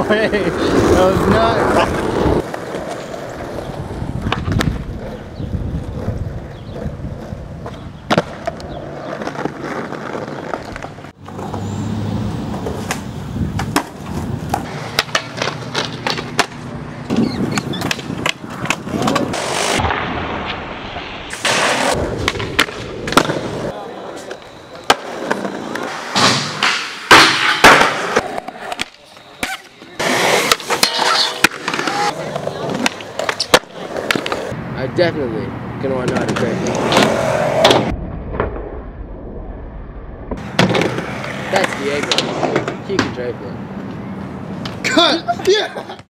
way. That was nuts. Definitely gonna want to know how to crank it. That's Diego. He can drape it. Cut! Yeah!